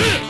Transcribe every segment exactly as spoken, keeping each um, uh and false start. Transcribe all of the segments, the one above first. Lady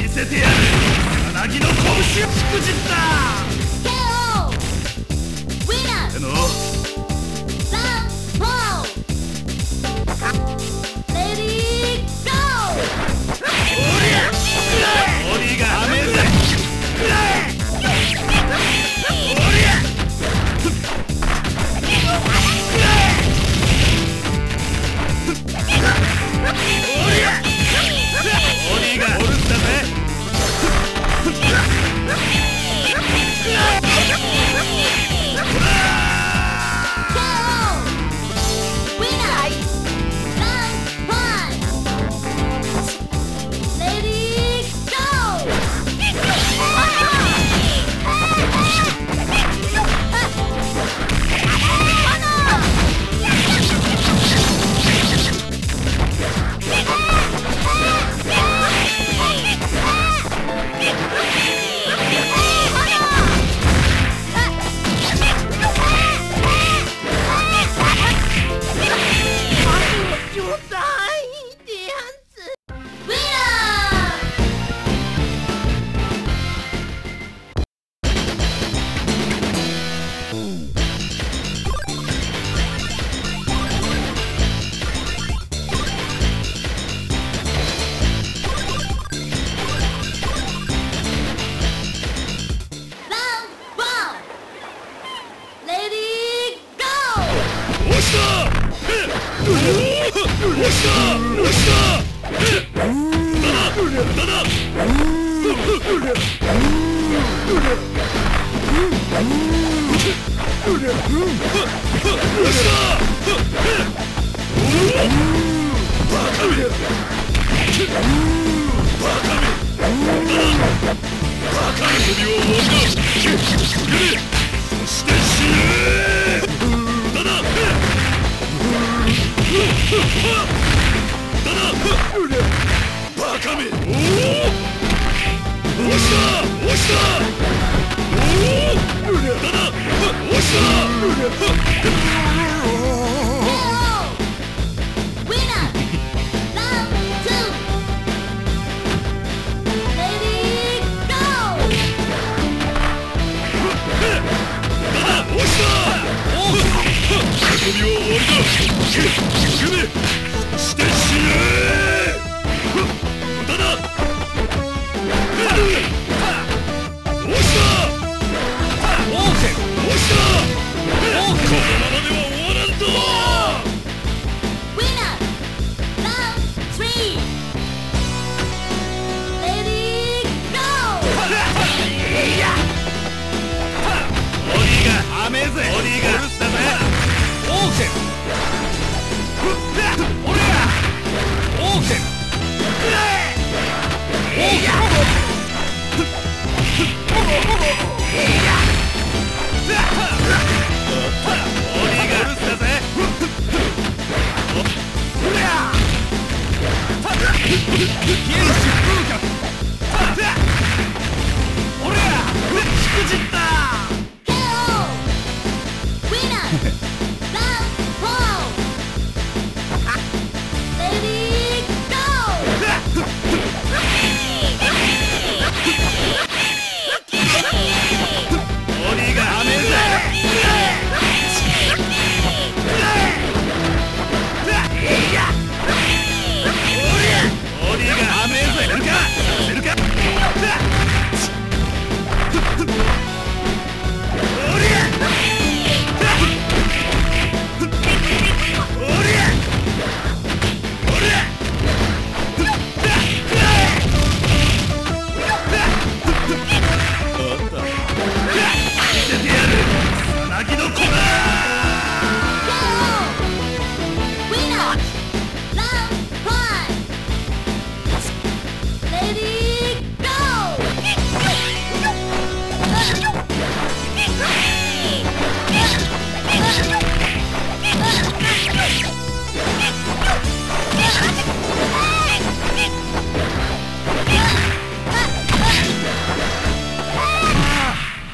見せてやる、柳の拳をしくじった。 ケーオー ウィナー。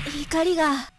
光が。